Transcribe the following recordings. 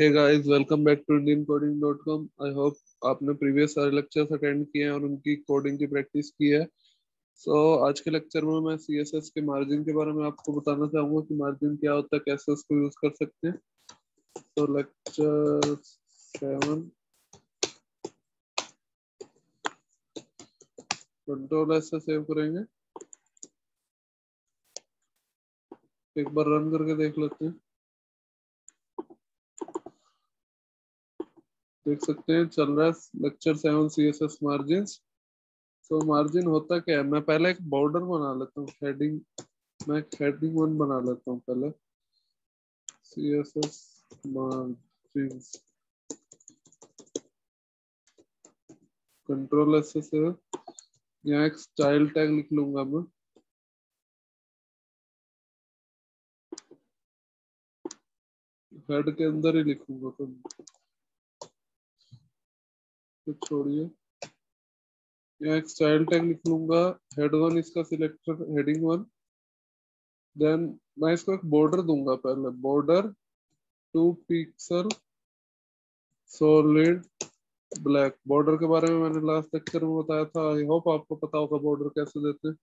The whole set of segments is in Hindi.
Hey guys, welcome back to indiancoding.com। I hope आपने प्रीवियस सारे लेक्चर्स अटेंड किए हैं और उनकी कोडिंग की प्रैक्टिस की है। सो आज के लेक्चर में मैं CSS के मार्जिन के बारे में आपको बताना चाहूँगा कि मार्जिन क्या होता है, कैसे उसको यूज कर सकते हैं। तो लेक्चर 7 कंट्रोल एस से सेव करेंगे, एक बार रन करके देख लेते हैं। देख सकते हैं चल रहा है लेक्चर 7 CSS मार्जिन्स। तो मार्जिन होता क्या है, मैं पहले एक बॉर्डर बना लेता हूँ, हेडिंग 1 बना लेता हूँ पहले। CSS मार्जिन्स, कंट्रोल एस से यहाँ एक स्टाइल टैग लिख लूंगा मैं। हेड के अंदर ही लिखूंगा तो छोड़िए, यहाँ एक स्टाइल टैग लिख लूंगा, हेड 1 इसका सिलेक्टर, हेडिंग 1। देन मैं इसको एक बॉर्डर दूंगा पहले, border 2 pixel solid black. Border के बारे में मैंने लास्ट लेक्चर में बताया था, आई होप आपको पता होगा बॉर्डर कैसे देते हैं।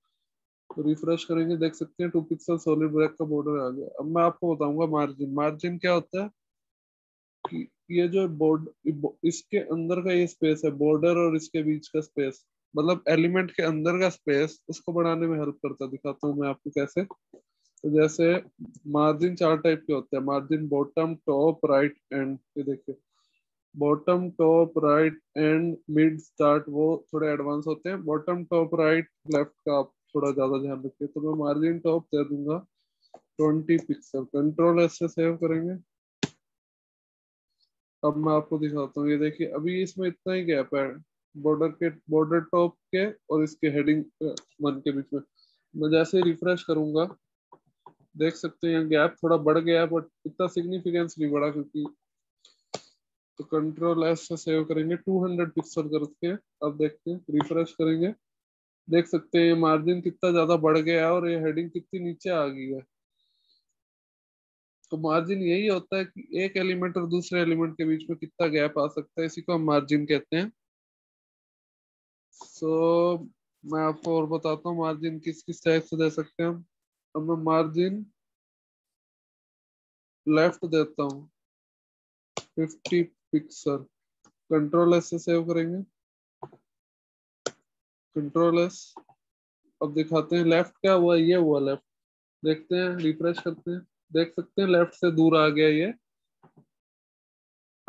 तो रिफ्रेश करेंगे, देख सकते हैं 2 पिक्सल सॉलिड ब्लैक का बॉर्डर आ गया। अब मैं आपको बताऊंगा मार्जिन। मार्जिन क्या होता है कि ये जो बॉर्डर, इसके अंदर का ये स्पेस है, बॉर्डर और इसके बीच का स्पेस, मतलब एलिमेंट के अंदर का स्पेस, उसको बढ़ाने में हेल्प करता है। दिखाता हूँ मैं आपको कैसे। तो जैसे मार्जिन 4 टाइप के होते हैं, margin bottom, top, right, end. ये देखिए bottom, top, right, end, mid, start, वो थोड़े एडवांस होते हैं। बॉटम, टॉप, राइट, लेफ्ट का आप थोड़ा ज्यादा ध्यान रखिए। तो मैं मार्जिन टॉप दे दूंगा 20 पिक्सल, कंट्रोल एस से सेव करेंगे। अब मैं आपको दिखाता हूँ, ये देखिए अभी इसमें इतना ही गैप है बॉर्डर टॉप के और इसके हेडिंग 1 के बीच में। मैं जैसे रिफ्रेश करूंगा, देख सकते हैं गैप थोड़ा बढ़ गया है, बट इतना सिग्निफिकेंस नहीं बढ़ा क्योंकि। तो कंट्रोल एस से सेव करेंगे 200 पिक्सल करके। अब देखते हैं, रिफ्रेश करेंगे, देख सकते हैं मार्जिन कितना ज्यादा बढ़ गया है और ये हेडिंग कितनी नीचे आ गई है। तो मार्जिन यही होता है कि एक एलिमेंट और दूसरे एलिमेंट के बीच में कितना गैप आ सकता है, इसी को हम मार्जिन कहते हैं। सो मैं आपको और बताता हूँ मार्जिन किस किस टाइप से दे सकते हैं हम। अब मैं मार्जिन लेफ्ट देता हूँ 50 पिक्सल, कंट्रोल एस से सेव करेंगे, कंट्रोल एस। अब दिखाते हैं लेफ्ट क्या हुआ, ये हुआ लेफ्ट, देखते हैं, रिफ्रेश करते हैं, देख सकते हैं लेफ्ट से दूर आ गया ये।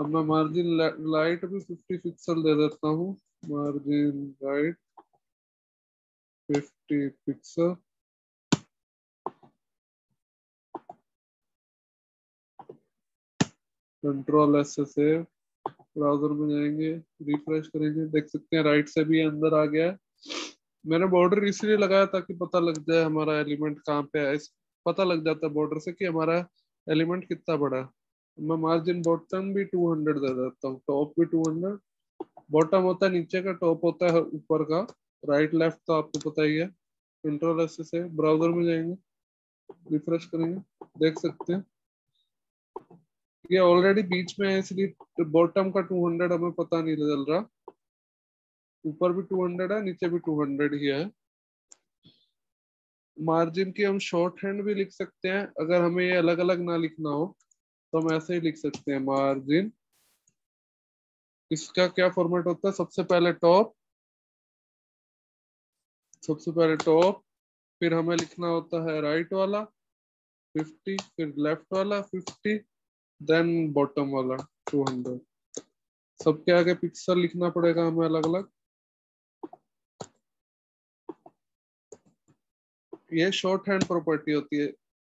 अब मैं मार्जिन राइट भी 50 पिक्सल दे देता हूँ, margin right 50 pixel. Control S से सेव, ब्राउजर में जाएंगे, रिफ्रेश करेंगे, देख सकते हैं राइट से भी अंदर आ गया। मैंने बॉर्डर इसलिए लगाया ताकि पता लग जाए हमारा एलिमेंट कहाँ पे है, पता लग जाता है बॉर्डर से कि हमारा एलिमेंट कितना बड़ा है। मैं मार्जिन बॉटम भी 200 दे देता हूँ, टॉप भी 200। बॉटम होता है नीचे का, टॉप होता है ऊपर का, राइट लेफ्ट तो आपको पता ही है। कंट्रोल एस से ब्राउजर में जाएंगे, रिफ्रेश करेंगे, देख सकते हैं ये ऑलरेडी बीच में है, इसलिए बॉटम का 200 हमें पता नहीं चल रहा। ऊपर भी 200 है, नीचे भी 200 ही है। मार्जिन की हम शॉर्ट हैंड भी लिख सकते हैं, अगर हमें ये अलग अलग ना लिखना हो तो हम ऐसे ही लिख सकते हैं मार्जिन। इसका क्या फॉर्मेट होता है, सबसे पहले टॉप, फिर हमें लिखना होता है राइट वाला 50, फिर लेफ्ट वाला 50, देन बॉटम वाला 200। सबके आगे पिक्सल लिखना पड़ेगा हमें अलग अलग। ये शॉर्ट हैंड प्रॉपर्टी होती है,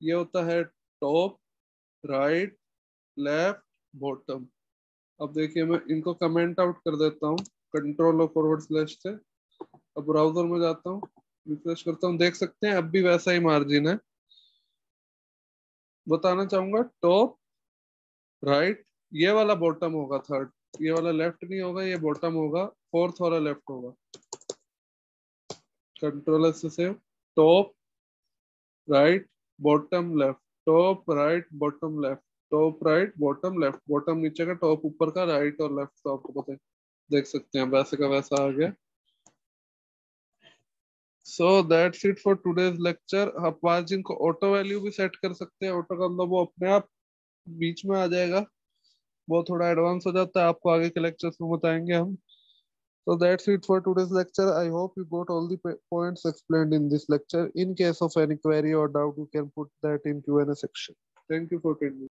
ये होता है टॉप, राइट, लेफ्ट, बॉटम। अब देखिए मैं इनको कमेंट आउट कर देता हूँ Ctrl// से। अब ब्राउजर में जाता हूँ, रिफ्रेश करता हूँ, देख सकते हैं अब भी वैसा ही मार्जिन है। बताना चाहूंगा टॉप, राइट, ये वाला बॉटम होगा थर्ड, ये वाला लेफ्ट नहीं होगा, ये बॉटम होगा, फोर्थ वाला लेफ्ट होगा। Ctrl से top, right, bottom, left, top, right, bottom, left, top right bottom left, bottom नीचे का, टॉप ऊपर का, राइट और लेफ्ट तो आपको पता है, देख सकते हैं वैसे का वैसा आ गया। So that's it for today's lecture. आप मार्जिन को ऑटो वैल्यू भी सेट कर सकते हैं, ऑटो का मतलब वो अपने आप बीच में आ जाएगा, वो थोड़ा एडवांस हो जाता है, आपको आगे के लेक्चर्स में बताएंगे हम। So that's it for today's lecture. I hope you got all the points explained in this lecture. In case of any query or doubt, you can put that in Q&A section. Thank you for attending.